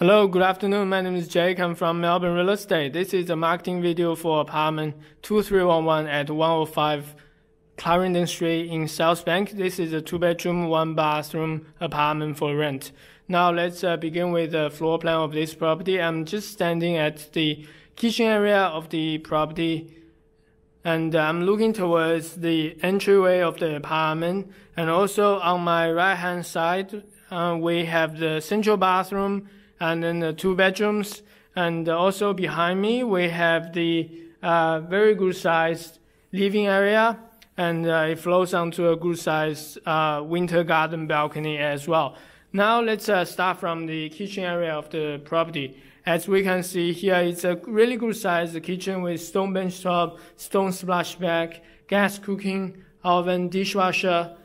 Hello, good afternoon. My name is Jake. I'm from Melbourne Real Estate. This is a marketing video for apartment 2311 at 105 Clarendon Street in Southbank. This is a 2-bedroom, 1-bathroom apartment for rent. Now let's begin with the floor plan of this property. I'm just standing at the kitchen area of the property and I'm looking towards the entryway of the apartment, and also on my right hand side we have the central bathroom and then the 2 bedrooms, and also behind me we have the very good sized living area, and it flows onto a good sized winter garden balcony as well. Now let's start from the kitchen area of the property. As we can see here, it's a really good sized kitchen with stone bench top, stone splashback, gas cooking, oven, dishwasher,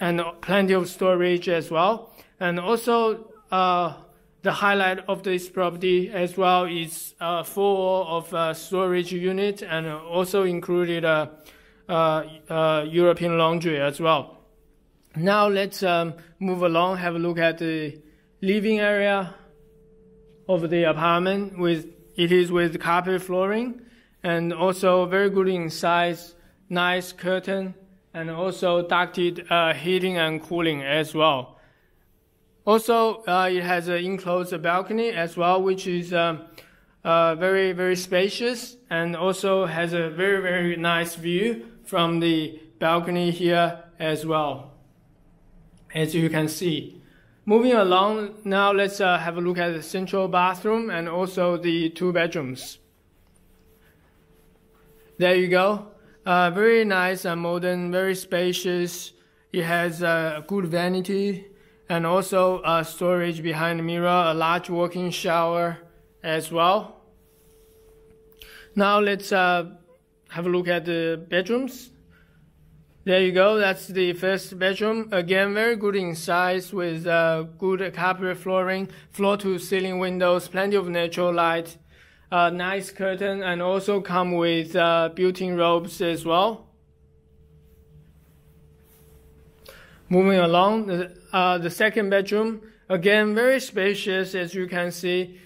and plenty of storage as well. And also the highlight of this property as well is full of storage unit, and also included European laundry as well. Now let's move along, have a look at the living area of the apartment. It is with carpet flooring, and also very good in size, nice curtain, and also ducted heating and cooling as well. Also, it has an enclosed balcony as well, which is very, very spacious, and also has a very, very nice view from the balcony here as well, as you can see. Moving along, now let's have a look at the central bathroom and also the 2 bedrooms. There you go. Very nice and modern, very spacious. It has a good vanity, and also storage behind the mirror, a large walk-in shower as well. Now let's have a look at the bedrooms. There you go, that's the first bedroom. Again, very good in size with good carpet flooring, floor-to-ceiling windows, plenty of natural light, nice curtain, and also come with built-in robes as well. Moving along, the second bedroom, again very spacious, as you can see,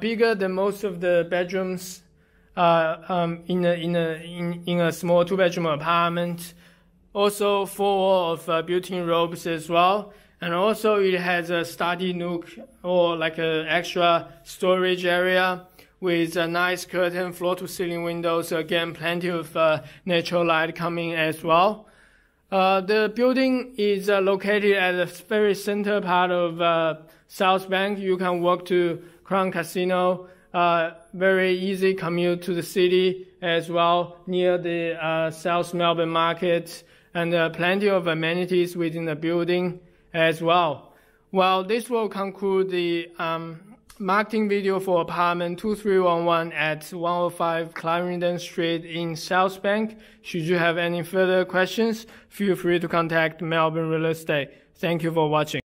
bigger than most of the bedrooms in a small 2-bedroom apartment. Also full of built-in robes as well, and also it has a study nook or like an extra storage area with a nice curtain, floor-to-ceiling windows. Again, plenty of natural light coming as well. The building is located at the very center part of Southbank. You can walk to Crown Casino, very easy commute to the city as well, near the South Melbourne market, and plenty of amenities within the building as well. Well, this will conclude the marketing video for apartment 2311 at 105 Clarendon Street in Southbank. Should you have any further questions, feel free to contact Melbourne Real Estate. Thank you for watching.